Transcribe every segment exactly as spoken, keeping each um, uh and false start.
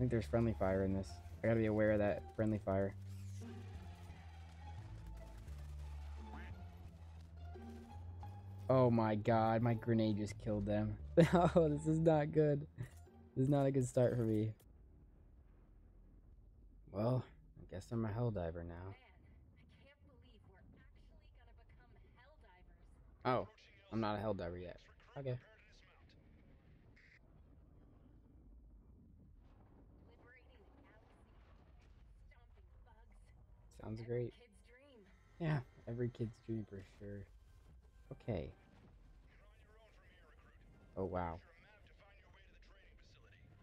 think there's friendly fire in this. I gotta be aware of that friendly fire. Oh my god, my grenade just killed them. Oh, this is not good. This is not a good start for me. Well, I guess I'm a helldiver now. Man, I can't believe we're actually gonna become helldivers. Oh, I'm not a helldiver yet. Okay. Sounds great. Yeah, every kid's dream for sure. Okay. Oh wow.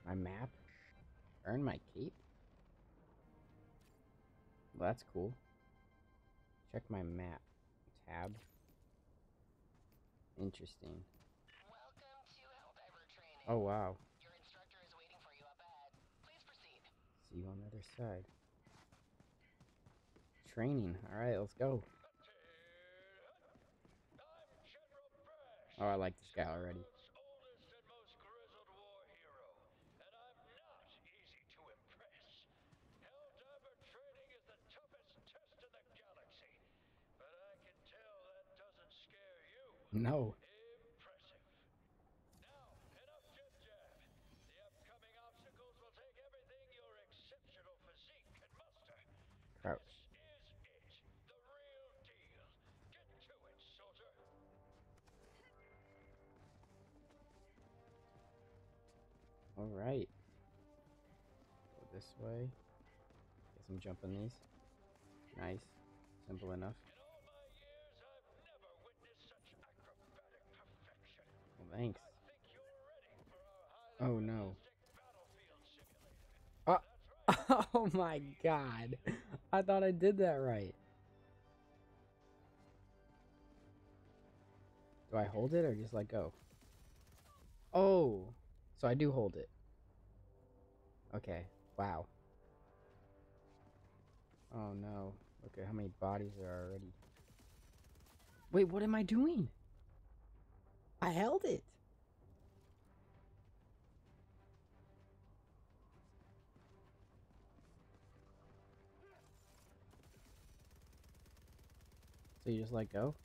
My map? Earn my cape? Well, that's cool. Check my map tab. Interesting. Welcome to Helldiver training. Oh wow. Your instructor is waiting for you up ahead. Please proceed. See you on the other side. Training. Alright, let's go. Oh, I like this guy already. Oldest and most grizzled war hero, and I'm not easy to impress. Helldiver training is the toughest test in the galaxy, but I can tell that doesn't scare you. No. Impressive. Now, enough jib jab. The upcoming obstacles will take everything your exceptional physique can muster. Crouch. All right, go this way. Guess I'm jumping these. Nice, simple enough. In all my years, I've never witnessed such acrobatic perfection. Well, thanks. I think you're ready for our highly oh no! Battlefield simulator. Oh, oh my God! I thought I did that right. Do I hold it or just let go? Oh. So I do hold it. Okay. Wow. Oh no. Look at how many bodies there are already. Wait, what am I doing? I held it. So you just let go?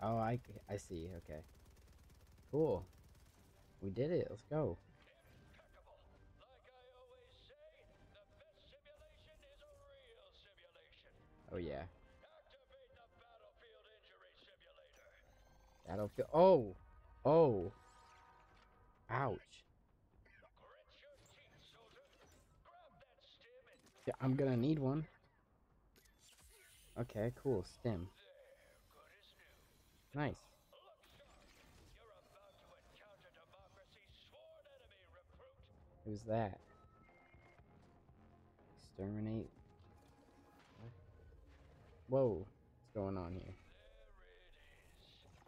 Oh, I, I see. Okay. Cool. We did it. Let's go. Oh yeah. Activate the battlefield injury simulator. Battlefield. Oh, oh. Ouch. Yeah, I'm gonna need one. Okay, cool. Stim. Nice. Who's that? Exterminate. Whoa, what's going on here?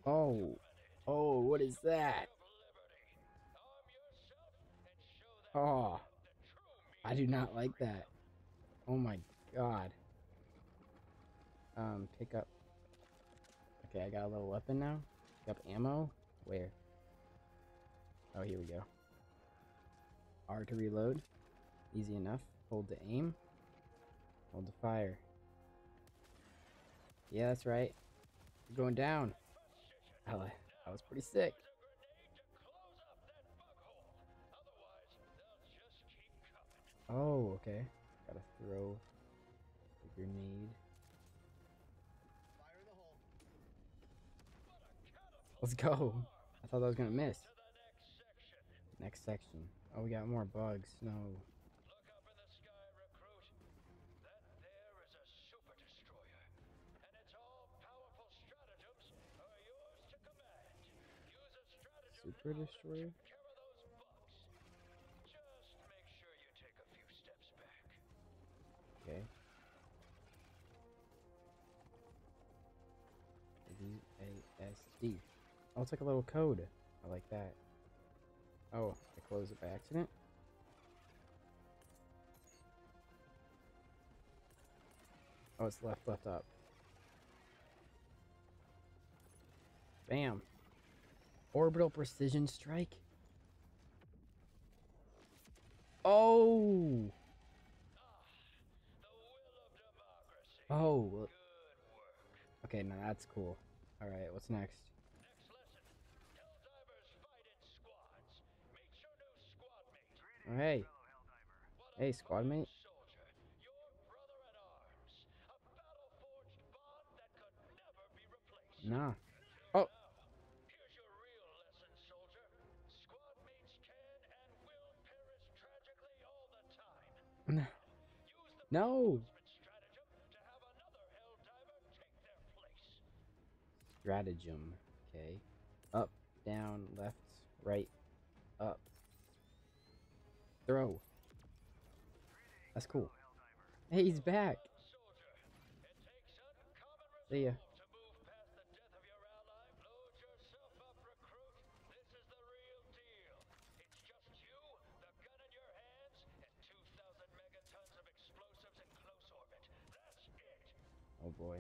Oh, oh, what is that? Oh, I do not like that. Oh my god. Um, pick up. Okay, I got a little weapon now. Pick up ammo. Where? Oh, here we go. R to reload. Easy enough. Hold to aim. Hold to fire. Yeah, that's right. You're going down. I was pretty sick. Oh, okay. Gotta throw the grenade. Let's go. I thought I was gonna miss. Next section. Oh, we got more bugs. No. Look up in the sky, recruit. That there is a Super Destroyer, and its all-powerful stratagems are yours to command. Use a stratagem. Super Destroyer. To cover those bugs. Just make sure you take a few steps back. Okay. V A S D. Oh, it's like a little code. I like that. Oh, I closed it by accident. Oh, it's left, left, up. Bam. Orbital precision strike. Oh! Oh. Okay, now that's cool. All right, what's next? Next lesson. Hell divers fight in squads. Make sure no squad mate. Hey. Hey, squad mate. Soldier, your brother at arms. A battle-forged bond that could never be replaced. Nah. Oh. Here's your real lesson, soldier. Squad mates can and will perish tragically all the time. Use the no. Stratagem. Okay. Up, down, left, right, up. Throw. That's cool. Hey, he's back. See ya. Oh boy.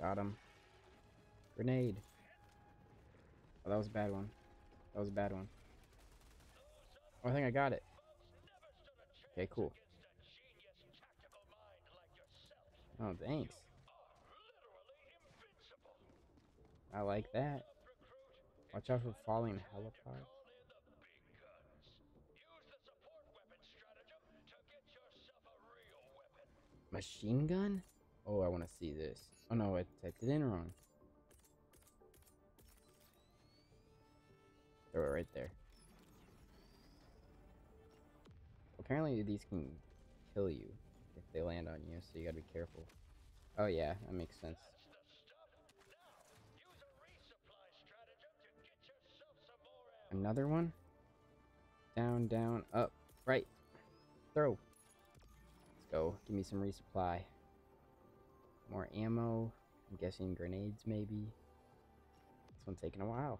Got him. Grenade. Oh, that was a bad one. That was a bad one. Oh, I think I got it. Okay, cool. Oh, thanks. I like that. Watch out for falling helicopters. Machine gun? Oh, I want to see this. Oh no, I typed it in wrong. Throw it right there. Apparently these can kill you if they land on you, so you gotta be careful. Oh yeah, that makes sense. Another one? Down, down, up, right. Throw. Let's go. Give me some resupply. More ammo. I'm guessing grenades, maybe. This one's taking a while.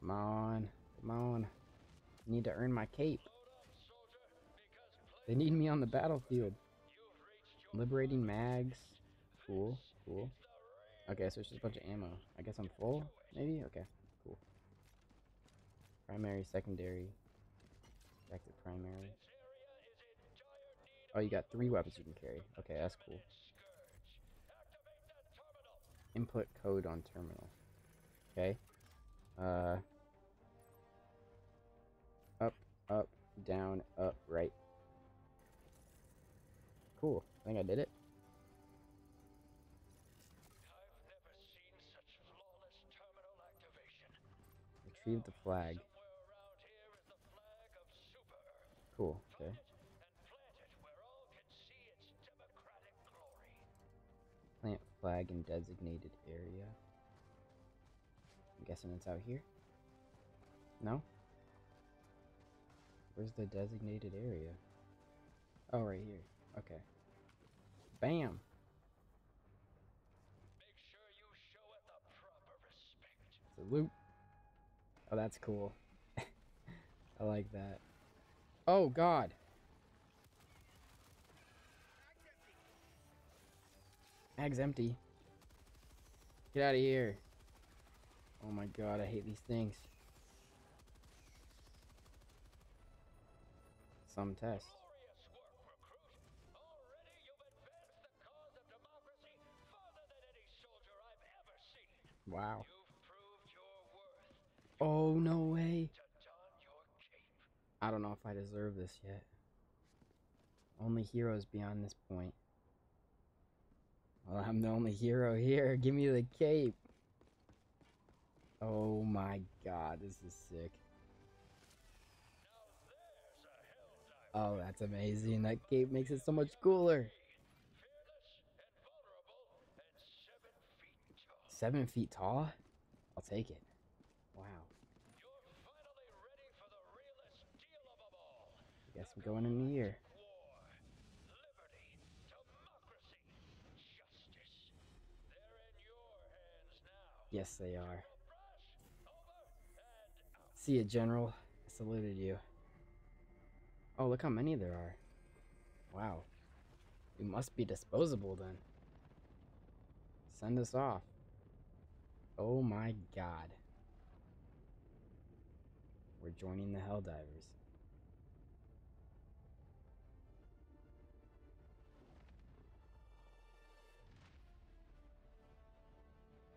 Come on. Come on. I need to earn my cape. They need me on the battlefield. Liberating mags. Cool. Cool. Okay, so it's just a bunch of ammo. I guess I'm full, maybe? Okay. Cool. Primary, secondary. Back to primary. Oh, you got three weapons you can carry. Okay, that's cool. Input code on terminal. Okay. Uh. Up, up, down, up, right. Cool. I think I did it. I've never seen such flawless terminal activation. Retrieve the flag. Cool. Okay. Plant flag in designated area. I'm guessing it's out here? No? Where's the designated area? Oh, right here. Okay. Bam! Make sure you show it the proper respect. Salute. Oh, that's cool. I like that. Oh, God! Mag's empty. Get out of here. Oh my god, I hate these things. Some test. Glorious work, recruit. Already you've advanced the cause of democracy farther than any soldier I've ever seen. Wow. You've proved your worth. Oh, no way. To don your cape. I don't know if I deserve this yet. Only heroes beyond this point. Well, I'm the only hero here. Give me the cape. Oh my god, this is sick. Oh, that's amazing. That cape makes it so much cooler. Seven feet tall? I'll take it. Wow. I guess I'm going in here. Yes, they are. See ya, General. I saluted you. Oh, look how many there are. Wow. We must be disposable then. Send us off. Oh my god. We're joining the Helldivers.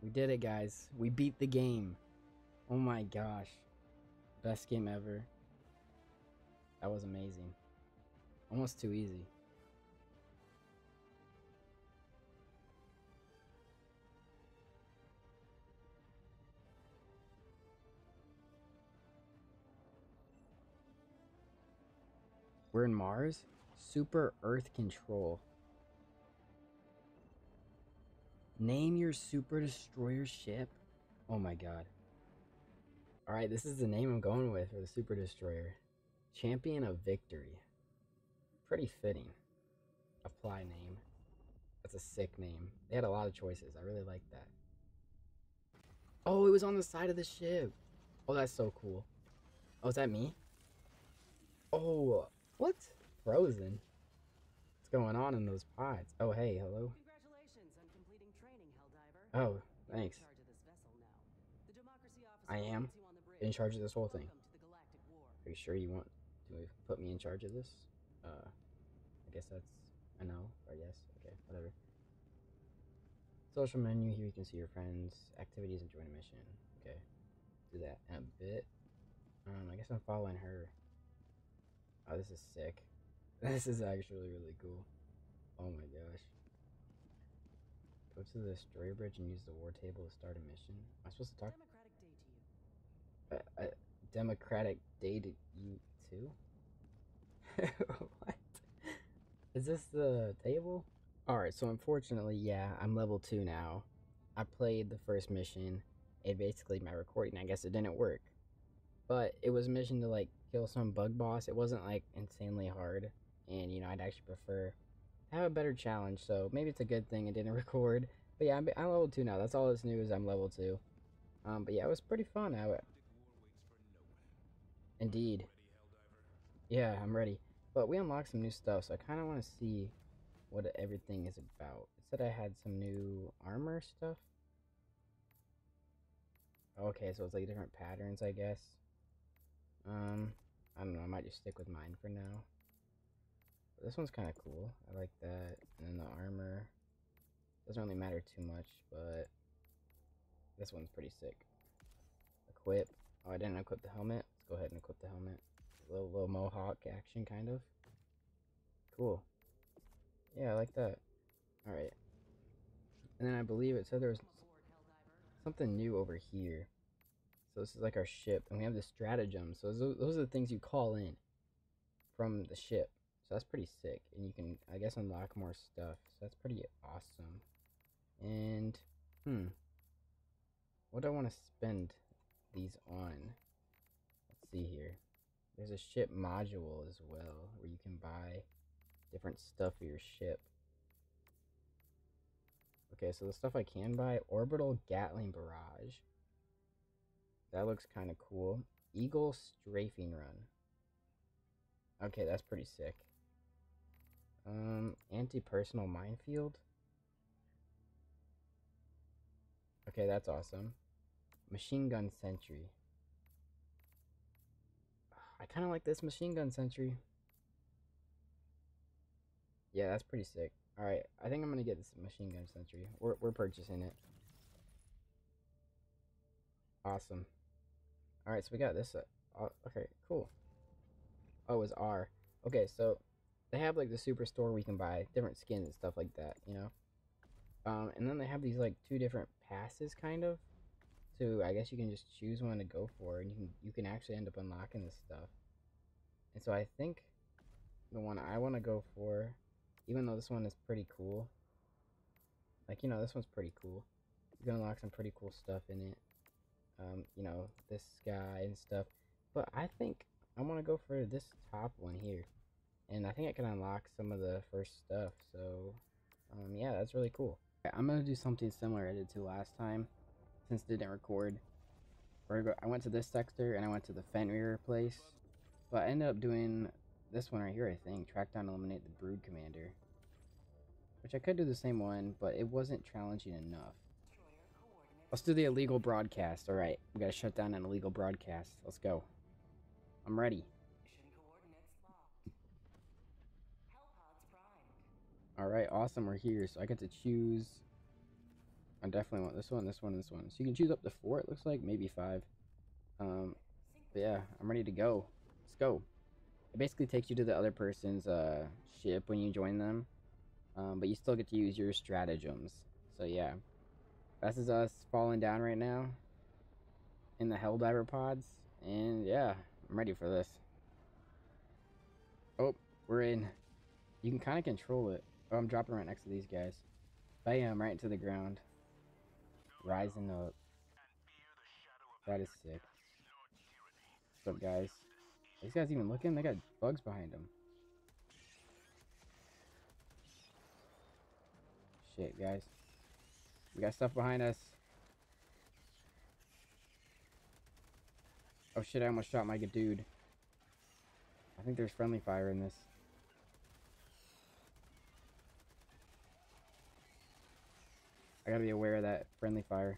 We did it, guys. We beat the game. Oh my gosh. Best game ever. That was amazing. Almost too easy. We're in Mars? Super Earth Control. Name your Super Destroyer ship? Oh my god. Alright, this is the name I'm going with for the Super Destroyer. Champion of Victory. Pretty fitting. Apply name. That's a sick name. They had a lot of choices. I really like that. Oh, it was on the side of the ship. Oh, that's so cool. Oh, is that me? Oh, what? Frozen? What's going on in those pods? Oh, hey, hello. Congratulations on completing training, Helldiver. Oh, thanks. In charge of this vessel now. The democracy officer I am you on the bridge. In charge of this whole thing. To the Galactic War. Are you sure you want to put me in charge of this? Uh, I guess that's a no or yes. Okay, whatever. Social menu. Here you can see your friends, activities, and join a mission. Okay, do that in a bit. Um, I guess I'm following her. Oh, this is sick. This is actually really cool. Oh my gosh. Go to the destroyer bridge and use the war table to start a mission. Am I supposed to talk? Democratic day to you. Uh, uh, democratic day to you too? What? Is this the table? Alright, so unfortunately, yeah, I'm level two now. I played the first mission. It basically, my recording, I guess it didn't work. But it was a mission to like kill some bug boss. It wasn't like insanely hard, and you know, I'd actually prefer to have a better challenge, so maybe it's a good thing it didn't record. But yeah, I'm, I'm level two now. That's all that's new, is I'm level two. Um, but yeah, it was pretty fun. I, indeed. Yeah, I'm ready. But we unlocked some new stuff, so I kind of want to see what everything is about. It said I had some new armor stuff. Okay, so it's like different patterns, I guess. Um, I don't know, I might just stick with mine for now. But this one's kind of cool. I like that. And then the armor doesn't really matter too much, but this one's pretty sick. Equip. Oh, I didn't equip the helmet. Let's go ahead and equip the helmet. A little, little mohawk action, kind of. Cool. Yeah, I like that. Alright. And then I believe it said there was something new over here. So this is like our ship, and we have the stratagem. So those, those are the things you call in from the ship. So that's pretty sick. And you can, I guess, unlock more stuff. So that's pretty awesome. And, hmm. What do I want to spend these on? Let's see here. There's a ship module as well, where you can buy different stuff for your ship. Okay, so the stuff I can buy. Orbital Gatling Barrage. That looks kind of cool. Eagle Strafing Run. Okay, that's pretty sick. Um, anti-personal minefield. Okay, that's awesome. Machine Gun Sentry. I kind of like this Machine Gun Sentry. Yeah, that's pretty sick. Alright, I think I'm going to get this Machine Gun Sentry. We're, we're purchasing it. Awesome. Alright, so we got this. Uh, okay, cool. Oh, it was R. Okay, so they have like the superstore where you can buy different skins and stuff like that, you know? Um, and then they have these like two different passes, kind of. So I guess you can just choose one to go for, and you can, you can actually end up unlocking this stuff. And so I think the one I want to go for, even though this one is pretty cool. Like, you know, this one's pretty cool. You can unlock some pretty cool stuff in it. Um, you know, this guy and stuff. But I think I want to go for this top one here. And I think I can unlock some of the first stuff. So, um, yeah, that's really cool. I'm going to do something similar I did to last time, since it didn't record. Or I went to this sector and I went to the Fenrir place. But I ended up doing this one right here, I think. Track down and eliminate the Brood Commander. Which I could do the same one, but it wasn't challenging enough. Let's do the illegal broadcast. Alright, we gotta shut down an illegal broadcast. Let's go. I'm ready. Alright, awesome, we're here. So I get to choose. I definitely want this one, this one, and this one. So you can choose up to four, it looks like. Maybe five. Um, but yeah, I'm ready to go. Let's go. It basically takes you to the other person's uh, ship when you join them. Um, but you still get to use your stratagems. So yeah. This is us falling down right now. In the Helldiver pods. And yeah, I'm ready for this. Oh, we're in. You can kind of control it. Oh, I'm dropping right next to these guys. Bam, right into the ground. Rising up. That is sick. What's up, guys? Are these guys even looking? They got bugs behind them. Shit, guys. We got stuff behind us. Oh shit, I almost shot my dude. I think there's friendly fire in this. I gotta be aware of that friendly fire.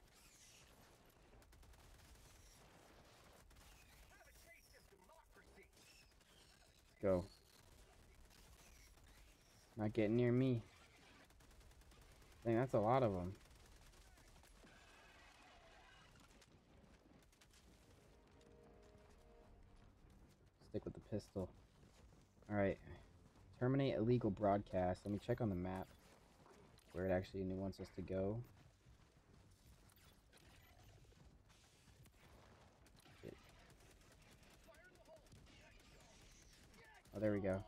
Let's go. Not getting near me. Dang, that's a lot of them. Stick with the pistol. Alright. Terminate illegal broadcast. Let me check on the map. Where it actually wants us to go. Shit. Oh, there we go.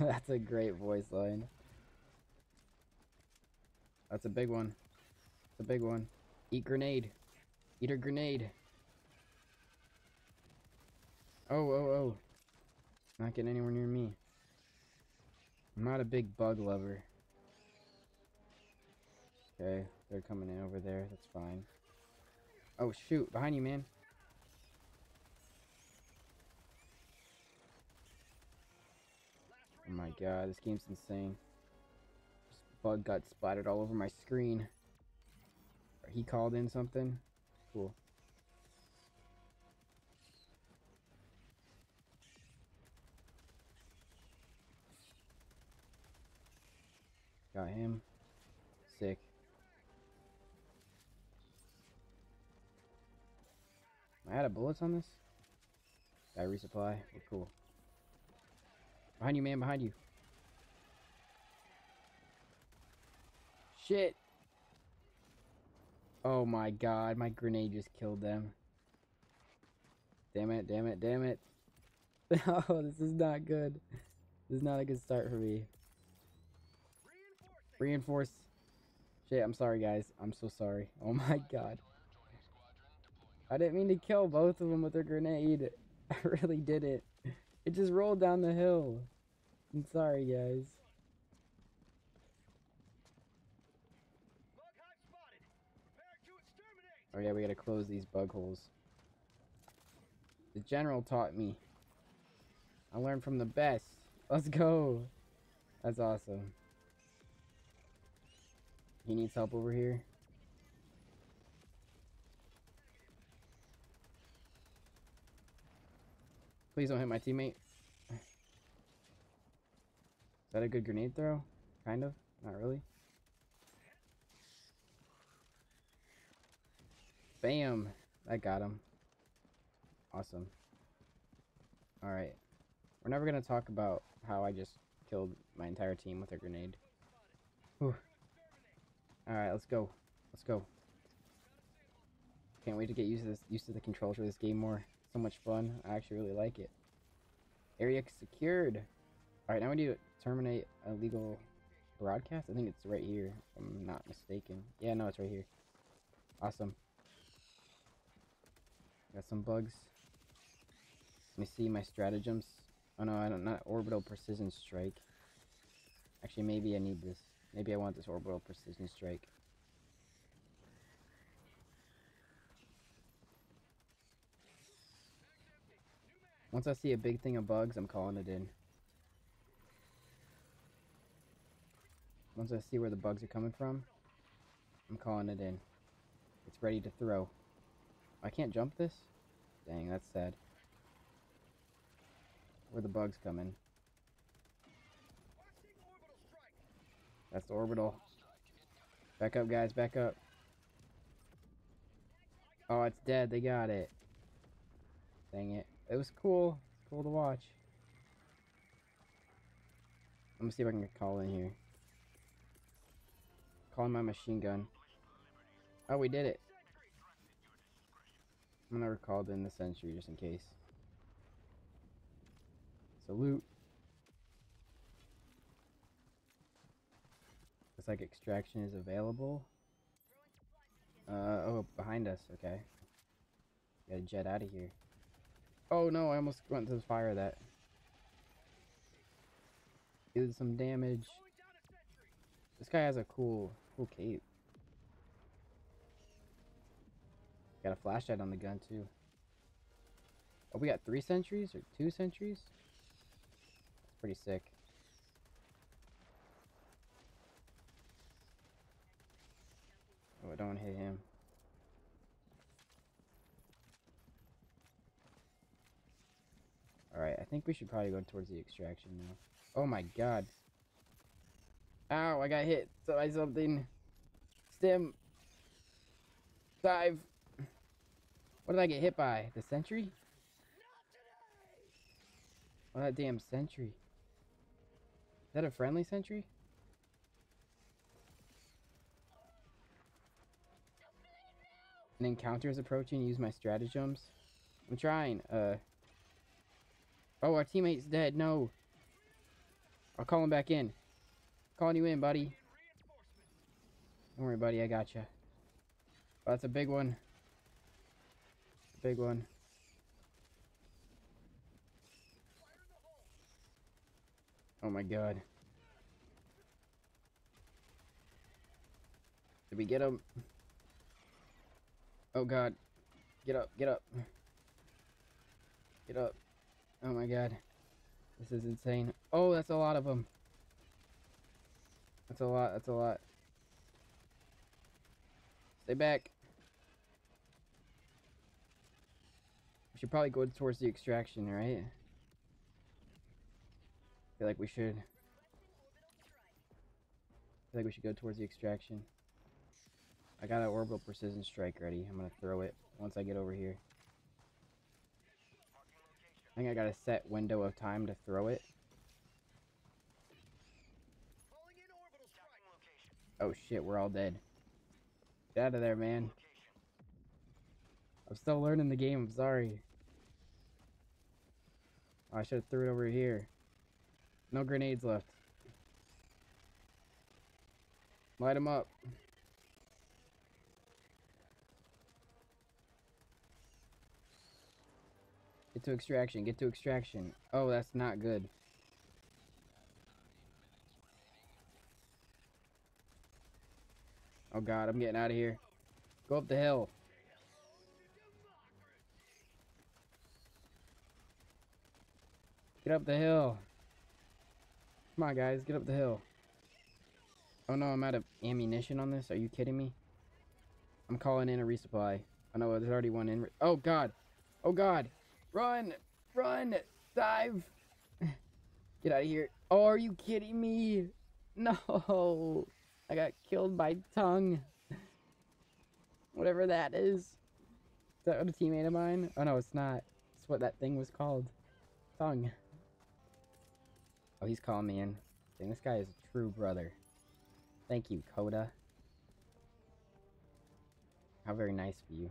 That's a great voice line. That's a big one. It's a big one. Eat grenade. Eat a grenade. Oh, oh, oh. Not getting anywhere near me. I'm not a big bug lover. Okay, they're coming in over there. That's fine. Oh, shoot. Behind you, man. Oh my god, this game's insane. This bug got splattered all over my screen. He called in something. Cool. Got him. Sick. Am I out of bullets on this? Did I resupply? We're cool. Behind you, man. Behind you. Shit. Oh my god. My grenade just killed them. Damn it. Damn it. Damn it. Oh, this is not good. This is not a good start for me. Reinforce. Shit, I'm sorry, guys. I'm so sorry. Oh my god. I didn't mean to kill both of them with a grenade. I really didn't. It just rolled down the hill. I'm sorry, guys. Oh yeah, we gotta close these bug holes. The general taught me. I learned from the best. Let's go. That's awesome. He needs help over here. Please don't hit my teammate. Is that a good grenade throw? Kind of. Not really. Bam! I got him. Awesome. Alright. We're never gonna talk about how I just killed my entire team with a grenade. Whew. Alright, let's go. Let's go. Can't wait to get used to this, used to the controls for this game more. So much fun. I actually really like it. Area secured. Alright, now we need to terminate illegal broadcast. I think it's right here, if I'm not mistaken. Yeah, no, it's right here. Awesome. Got some bugs. Let me see my stratagems. Oh no, I don't, not orbital precision strike. Actually, maybe I need this. Maybe I want this orbital precision strike. Once I see a big thing of bugs, I'm calling it in. Once I see where the bugs are coming from, I'm calling it in. It's ready to throw. I can't jump this? Dang, that's sad. Where the bugs come in. That's the orbital. Back up, guys, back up. Oh, it's dead, they got it. Dang it. It was cool. It's cool to watch. Let me see if I can call in here. Calling my machine gun. Oh, we did it. I'm gonna recall in the sentry just in case. Salute. Looks like extraction is available. Uh, oh, behind us. Okay. Gotta jet out of here. Oh no, I almost went to fire that. Did some damage. This guy has a cool, cool cape. Got a flashlight on the gun too. Oh, we got three sentries or two sentries? That's pretty sick. Oh, I don't want to hit him. Alright, I think we should probably go towards the extraction now. Oh my god. Ow, I got hit by something. Stim. Dive. What did I get hit by? The sentry? Oh, that damn sentry. Is that a friendly sentry? An encounter is approaching. Use my stratagems. I'm trying. Uh. Oh, our teammate's dead. No. I'll call him back in. Calling you in, buddy. Don't worry, buddy. I got gotcha. Oh, that's a big one. A big one. Oh my god. Did we get him? Oh god. Get up. Get up. Get up. Oh my god. This is insane. Oh, that's a lot of them. That's a lot, that's a lot. Stay back. We should probably go towards the extraction, right? I feel like we should. I feel like we should go towards the extraction. I got an orbital precision strike ready. I'm gonna throw it once I get over here. I think I got a set window of time to throw it. Oh shit, we're all dead. Get out of there, man. I'm still learning the game, I'm sorry. Oh, I should have threw it over here. No grenades left. Light them up. Get to extraction, get to extraction. Oh, that's not good. Oh god, I'm getting out of here. Go up the hill. Get up the hill. Come on, guys, get up the hill. Oh no, I'm out of ammunition on this. Are you kidding me? I'm calling in a resupply. I know there's already one in. Oh god. Oh god. Run. Run. Dive. Get out of here. Oh, are you kidding me? No. I got killed by tongue. Whatever that is. Is that a teammate of mine? Oh no, it's not. It's what that thing was called. Tongue. Oh, he's calling me in. Dang, this guy is a true brother. Thank you, Coda. How very nice of you.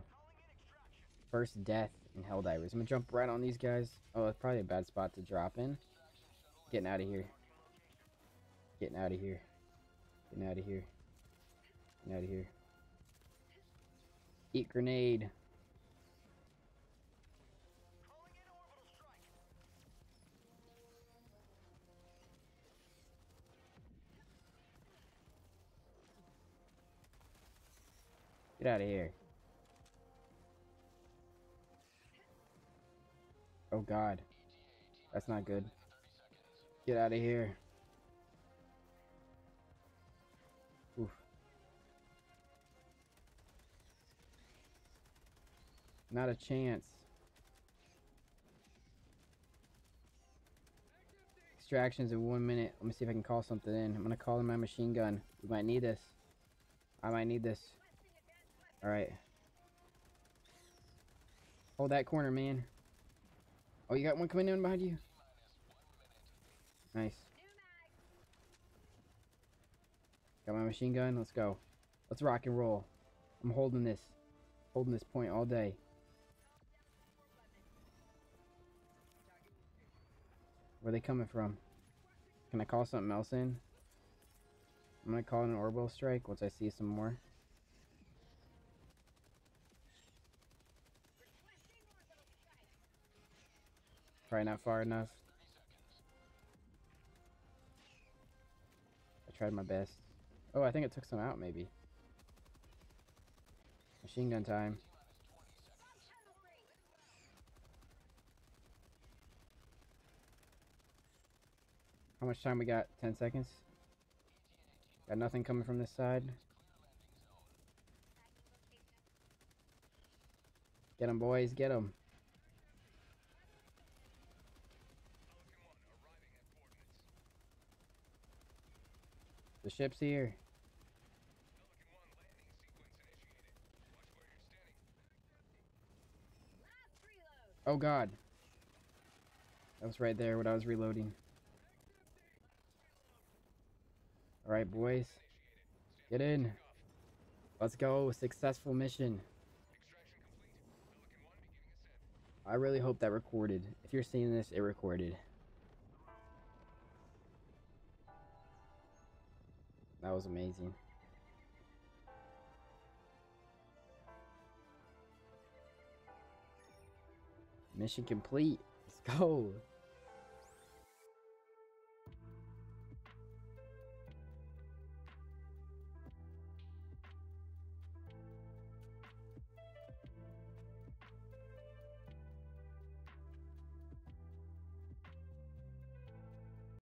First death in Helldivers. I'm gonna jump right on these guys. Oh, that's probably a bad spot to drop in. Getting out of here. Getting out of here. Getting out of here. Getting out of here. Eat grenade. Get out of here. Oh god. That's not good. Get out of here. Oof. Not a chance. Distractions in one minute. Let me see if I can call something in. I'm gonna call in my machine gun. We might need this. I might need this. Alright. Hold that corner, man. Oh, you got one coming in behind you? Nice. Got my machine gun. Let's go. Let's rock and roll. I'm holding this. Holding this point all day. Where are they coming from? Can I call something else in? I'm gonna call in an orbital strike once I see some more. Probably not far enough. I tried my best. Oh, I think it took some out, maybe. Machine gun time. How much time we got? ten seconds? Got nothing coming from this side. Get them, boys. Get them. The ship's here. Oh god. That was right there when I was reloading. Alright, boys. Get in. Let's go. Successful mission. I really hope that recorded. If you're seeing this, it recorded. That was amazing. Mission complete. Let's go.